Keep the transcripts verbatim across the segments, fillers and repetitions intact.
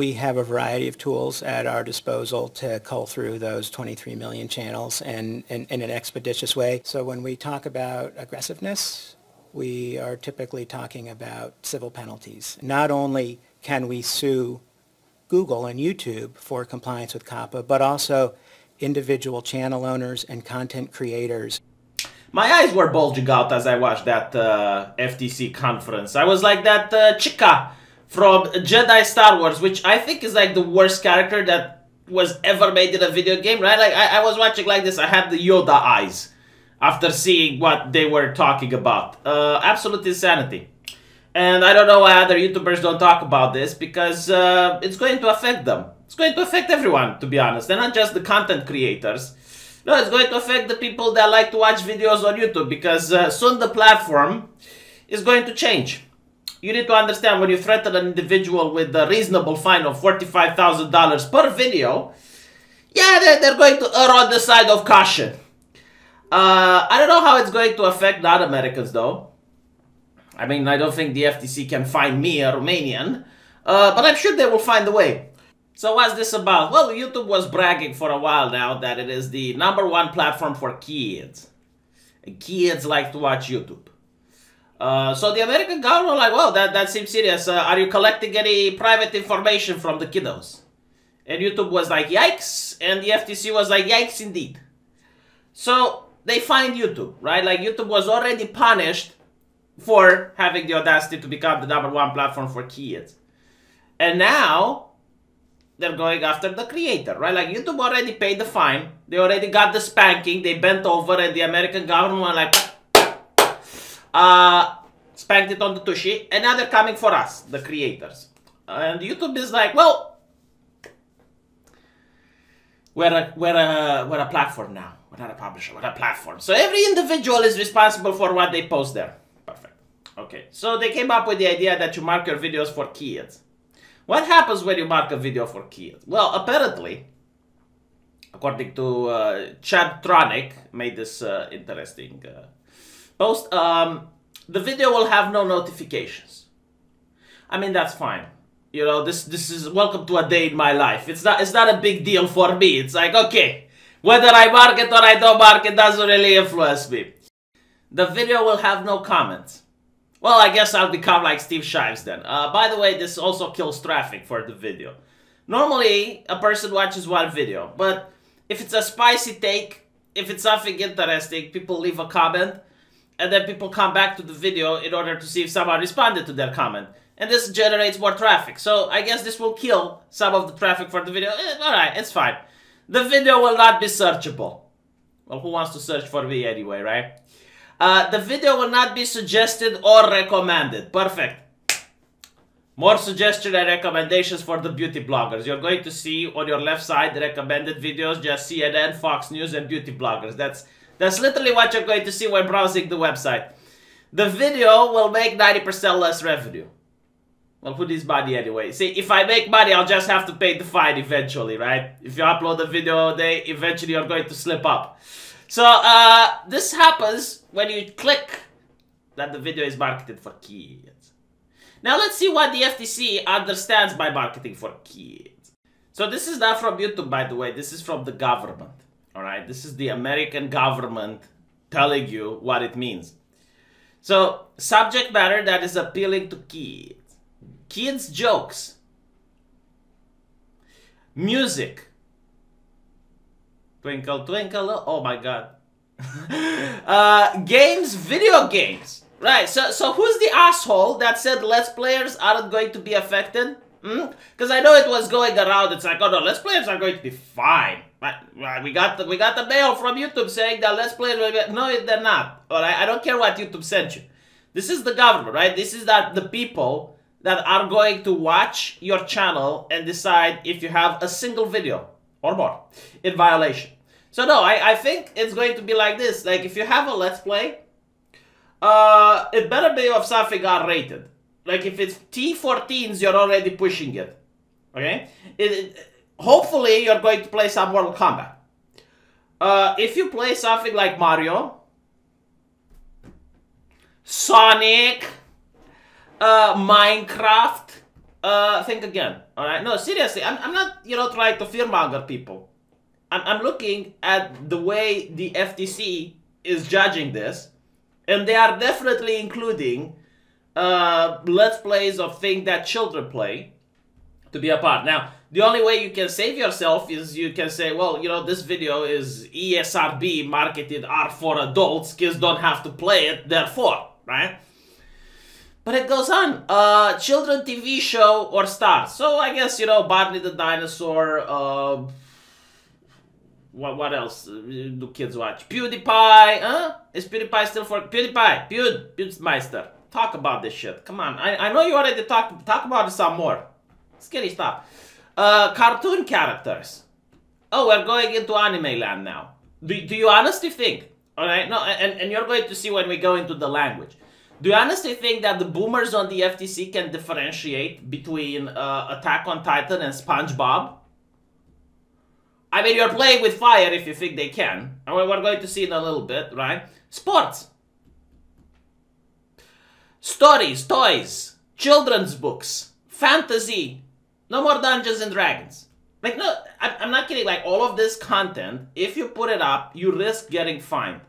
we have a variety of tools at our disposal to cull through those twenty-three million channels and, and in an expeditious way. So when we talk about aggressiveness, we are typically talking about civil penalties. Not only can we sue Google and YouTube for compliance with COPPA, but also individual channel owners and content creators. My eyes were bulging out as I watched that uh, F T C conference. I was like that uh, chica from Jedi Star Wars, which I think is like the worst character that was ever made in a video game, right? Like I, I was watching like this, I had the Yoda eyes after seeing what they were talking about. Uh, absolute insanity. And I don't know why other YouTubers don't talk about this, because uh, it's going to affect them. It's going to affect everyone, to be honest. They're not just the content creators. No, it's going to affect the people that like to watch videos on YouTube, because uh, soon the platform is going to change. You need to understand, when you threaten an individual with a reasonable fine of forty-five thousand dollars per video, yeah, they're, they're going to err on the side of caution. Uh, I don't know how it's going to affect non-Americans, though. I mean, I don't think the F T C can find me, a Romanian, uh, but I'm sure they will find a way. So what's this about? Well, YouTube was bragging for a while now that it is the number one platform for kids. And kids like to watch YouTube. Uh, so the American government like, well, that, that seems serious. Uh, are you collecting any private information from the kiddos? And YouTube was like, yikes. And the F T C was like, yikes indeed. So they fined YouTube, right? Like YouTube was already punished for having the audacity to become the number one platform for kids. And now they're going after the creator, right? Like YouTube already paid the fine. They already got the spanking. They bent over and the American government were like, Uh, spanked it on the tushy, and now they're coming for us, the creators. And YouTube is like, well, we're a, we're a, we're a platform now. We're not a publisher, we're a platform. So every individual is responsible for what they post there. Perfect. Okay, so they came up with the idea that you mark your videos for kids. What happens when you mark a video for kids? Well, apparently, according to uh, Chad Tronic, made this uh, interesting uh, post, um, the video will have no notifications. I mean, that's fine. You know, this this is welcome to a day in my life. It's not it's not a big deal for me. It's like, okay, whether I mark it or I don't mark it doesn't really influence me. The video will have no comments. Well, I guess I'll become like Steve Shives then. Uh, by the way, this also kills traffic for the video. Normally, a person watches one video, but if it's a spicy take, if it's something interesting, people leave a comment. And then people come back to the video in order to see if someone responded to their comment. And this generates more traffic. So I guess this will kill some of the traffic for the video. Eh, alright, it's fine. The video will not be searchable. Well, who wants to search for me anyway, right? Uh, the video will not be suggested or recommended. Perfect. More suggestions and recommendations for the beauty bloggers. You're going to see on your left side the recommended videos, just C N N, Fox News, and beauty bloggers. That's That's literally what you're going to see when browsing the website. The video will make ninety percent less revenue. Well, who needs money anyway? See, if I make money, I'll just have to pay the fine eventually, right? If you upload a video, they eventually are going to slip up. So, uh, this happens when you click that the video is marketed for kids. Now, let's see what the F T C understands by marketing for kids. So, this is not from YouTube, by the way. This is from the government. All right, this is the American government telling you what it means. So, subject matter that is appealing to kids. Kids' jokes. Music. Twinkle, twinkle, oh my God. uh, games, video games. Right, so, so who's the asshole that said Let's Players aren't going to be affected? Because mm? I know it was going around, it's like, oh no, Let's Players are going to be fine. We got the, we got the mail from YouTube saying that Let's Play will be... No, they're not. All right? I don't care what YouTube sent you. This is the government, right? This is that the people that are going to watch your channel and decide if you have a single video or more in violation. So no, I, I think it's going to be like this. Like if you have a Let's Play, uh, it better be of something R-rated. Like if it's T fourteens, you're already pushing it. Okay? It... it Hopefully, you're going to play some Mortal Kombat. Uh, if you play something like Mario, Sonic, uh, Minecraft, uh, think again, all right? No, seriously, I'm, I'm not, you know, trying to fearmonger people. I'm, I'm looking at the way the F T C is judging this, and they are definitely including uh, let's plays of things that children play to be a part. Now, the only way you can save yourself is you can say, well, you know, this video is E S R B marketed art for adults. Kids don't have to play it, therefore, right? But it goes on. Uh, children T V show or stars. So I guess, you know, Barney the Dinosaur. Uh, what, what else do kids watch? PewDiePie, huh? Is PewDiePie still for... PewDiePie, Pewd, Pewdmeister. Talk about this shit. Come on. I, I know you already talked talk about it some more. Scary stuff. Uh, cartoon characters. Oh, we're going into anime land now. Do, do you honestly think, all right? No, and, and you're going to see when we go into the language. Do you honestly think that the boomers on the F T C can differentiate between uh, Attack on Titan and SpongeBob? I mean, you're playing with fire if you think they can. And we're going to see in a little bit, right? Sports. Stories, toys, children's books, fantasy. No more Dungeons and Dragons. Like, no, I, I'm not kidding. Like, all of this content, if you put it up, you risk getting fined.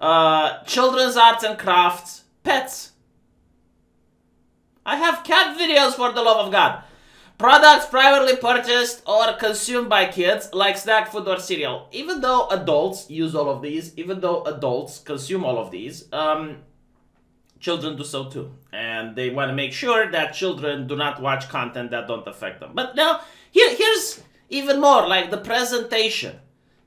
Uh, children's arts and crafts, pets. I have cat videos, for the love of God. Products privately purchased or consumed by kids, like snack food or cereal. Even though adults use all of these, even though adults consume all of these, um... children do so too, and they want to make sure that children do not watch content that don't affect them. But now, here, here's even more, like the presentation,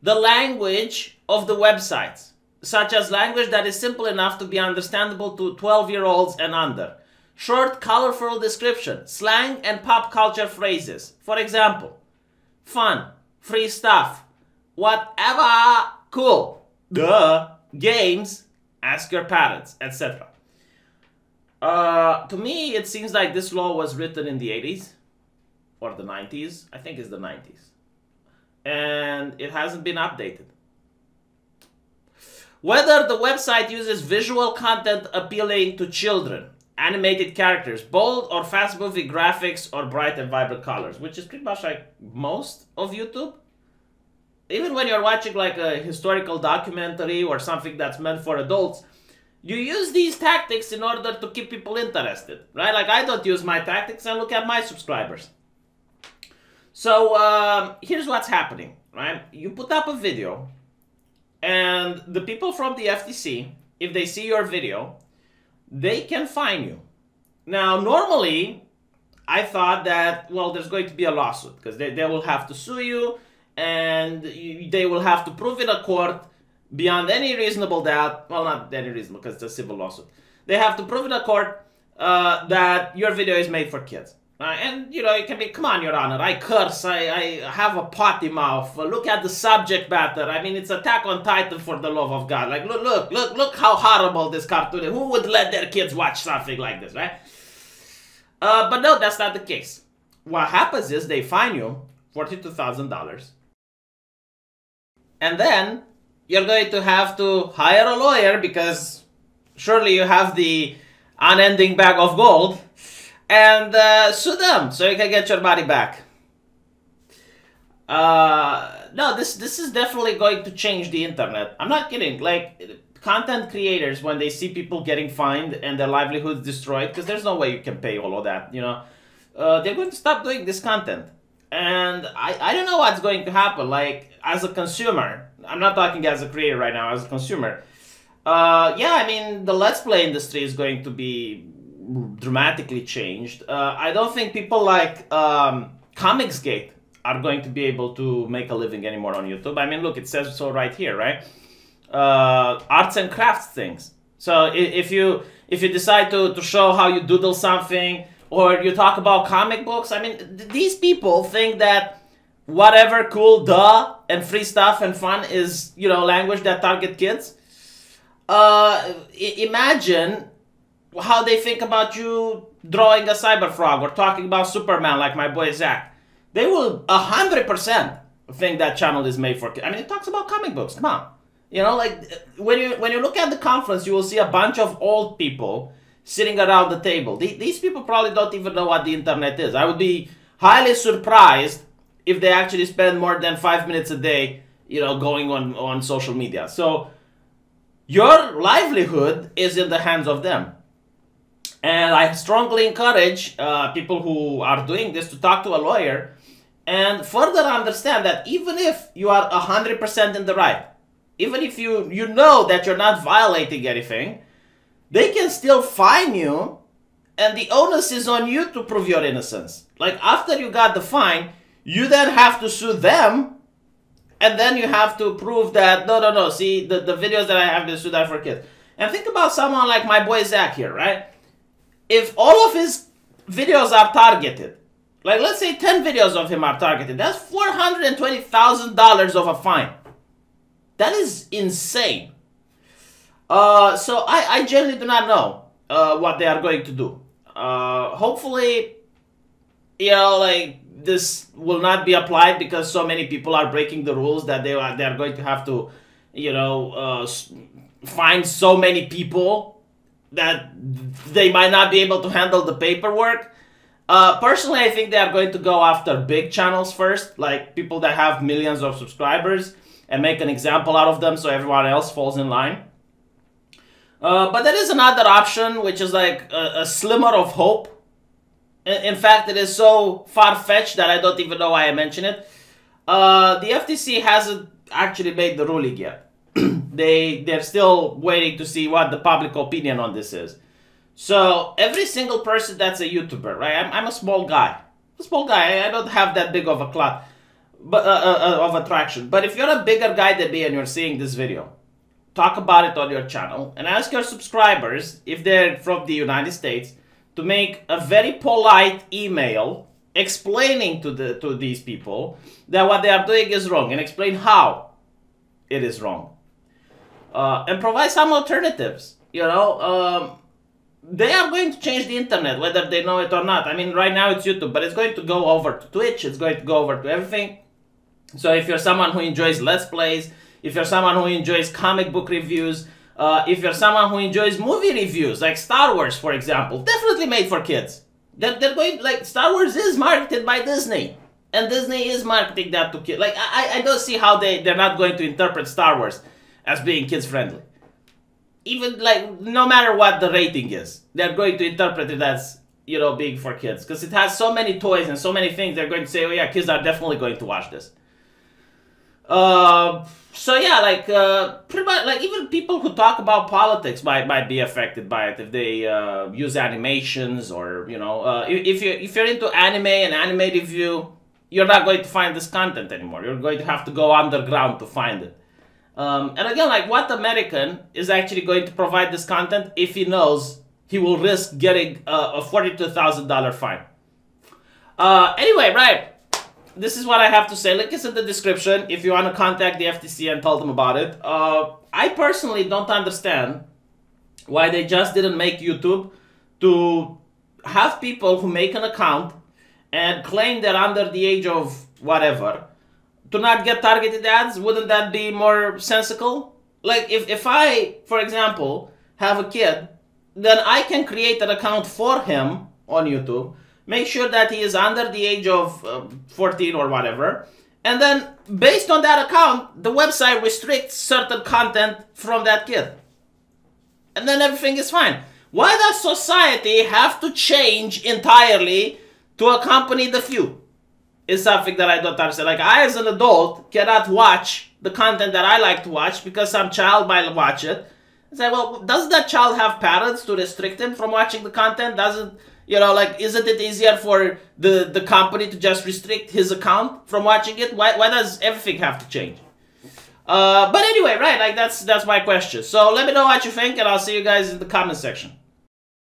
the language of the websites, such as language that is simple enough to be understandable to twelve-year-olds and under. Short, colorful description, slang and pop culture phrases. For example, fun, free stuff, whatever, cool, duh, games, ask your parents, et cetera. Uh, to me, it seems like this law was written in the eighties or the nineties. I think it's the nineties. And it hasn't been updated. Whether the website uses visual content appealing to children, animated characters, bold or fast-moving graphics, or bright and vibrant colors, which is pretty much like most of YouTube. Even when you're watching like a historical documentary or something that's meant for adults, you use these tactics in order to keep people interested, right? Like, I don't use my tactics, and look at my subscribers. So um, here's what's happening, right? You put up a video, and the people from the F T C, if they see your video, they can fine you. Now, normally, I thought that, well, there's going to be a lawsuit, because they, they will have to sue you, and you, they will have to prove in a court beyond any reasonable doubt, well, not any reasonable, because it's a civil lawsuit. They have to prove in a court uh, that your video is made for kids. Right? And, you know, it can be, come on, Your Honor, I curse, I, I have a potty mouth, look at the subject matter. I mean, it's Attack on Titan, for the love of God. Like, look, look, look, look how horrible this cartoon is. Who would let their kids watch something like this, right? Uh, but no, that's not the case. What happens is they fine you forty-two thousand dollars. And then you're going to have to hire a lawyer, because surely you have the unending bag of gold, and uh, sue them so you can get your money back. Uh, no, this this is definitely going to change the internet. I'm not kidding. Like, content creators, when they see people getting fined and their livelihoods destroyed, because there's no way you can pay all of that, you know, uh, they're going to stop doing this content. And I, I don't know what's going to happen. Like, as a consumer, I'm not talking as a creator right now, as a consumer. Uh, yeah, I mean, the Let's Play industry is going to be dramatically changed. Uh, I don't think people like um, ComicsGate are going to be able to make a living anymore on YouTube. I mean, look, it says so right here, right? Uh, arts and crafts things. So if you, if you decide to, to show how you doodle something, or you talk about comic books, I mean, th these people think that whatever, cool, duh, and free stuff and fun is, you know, language that target kids. Uh, imagine how they think about you drawing a cyber frog or talking about Superman like my boy Zach. They will one hundred percent think that channel is made for kids. I mean, it talks about comic books, come on. You know, like, when you, when you look at the conference, you will see a bunch of old people sitting around the table. These people probably don't even know what the internet is. I would be highly surprised if they actually spend more than five minutes a day, you know, going on, on social media. So your livelihood is in the hands of them. And I strongly encourage uh, people who are doing this to talk to a lawyer and further understand that even if you are one hundred percent in the right, even if you, you know that you're not violating anything, they can still fine you, and the onus is on you to prove your innocence. Like, after you got the fine, you then have to sue them, and then you have to prove that, no, no, no, see, the, the videos that I have been sued are for kids. And think about someone like my boy Zach here, right? If all of his videos are targeted, like let's say ten videos of him are targeted, that's four hundred twenty thousand dollars of a fine. That is insane. Uh, so I, I generally do not know uh, what they are going to do. Uh, hopefully, you know, like this will not be applied because so many people are breaking the rules that they are, they are going to have to, you know, uh, find so many people that they might not be able to handle the paperwork. Uh, personally, I think they are going to go after big channels first, like people that have millions of subscribers, and make an example out of them so everyone else falls in line. Uh, but there is another option, which is like a, a slimmer of hope. In, in fact, it is so far-fetched that I don't even know why I mention it. Uh, the F T C hasn't actually made the ruling yet. They, they're still waiting to see what the public opinion on this is. So every single person that's a YouTuber, right? I'm, I'm a small guy. A small guy. I don't have that big of a clout, but, uh, uh, of attraction. But if you're a bigger guy than me and you're seeing this video, talk about it on your channel and ask your subscribers, if they're from the United States, to make a very polite email explaining to, the, to these people that what they are doing is wrong and explain how it is wrong. Uh, and provide some alternatives, you know. Um, they are going to change the internet, whether they know it or not. I mean, right now it's YouTube, but it's going to go over to Twitch. It's going to go over to everything. So if you're someone who enjoys Let's Plays, if you're someone who enjoys comic book reviews, uh, if you're someone who enjoys movie reviews, like Star Wars, for example, definitely made for kids. They're, they're going, like, Star Wars is marketed by Disney. And Disney is marketing that to kids. Like, I, I don't see how they, they're not going to interpret Star Wars as being kids friendly. Even like, no matter what the rating is, they're going to interpret it as, you know, being for kids. Because it has so many toys and so many things, they're going to say, oh yeah, kids are definitely going to watch this. Uh, so yeah, like, uh, pretty much, like even people who talk about politics might, might be affected by it if they uh, use animations or, you know, uh, if, you're, if you're into anime and anime review, you're not going to find this content anymore. You're going to have to go underground to find it. Um, and again, like, what American is actually going to provide this content if he knows he will risk getting uh, a forty-two thousand dollar fine? Uh, anyway, right, this is what I have to say. Link is in the description if you want to contact the F T C and tell them about it. Uh, I personally don't understand why they just didn't make YouTube to have people who make an account and claim they're under the age of whatever to not get targeted ads. Wouldn't that be more sensical? Like, if, if I, for example, have a kid, then I can create an account for him on YouTube, make sure that he is under the age of uh, fourteen or whatever, and then based on that account, the website restricts certain content from that kid. And then everything is fine. Why does society have to change entirely to accompany the few? Is something that I don't understand. Like, I as an adult cannot watch the content that I like to watch because some child might watch it. It's like, well, doesn't that child have parents to restrict him from watching the content? Doesn't, you know, like, isn't it easier for the, the company to just restrict his account from watching it? Why, why does everything have to change? Uh, but anyway, right, like, that's, that's my question. So let me know what you think, and I'll see you guys in the comment section.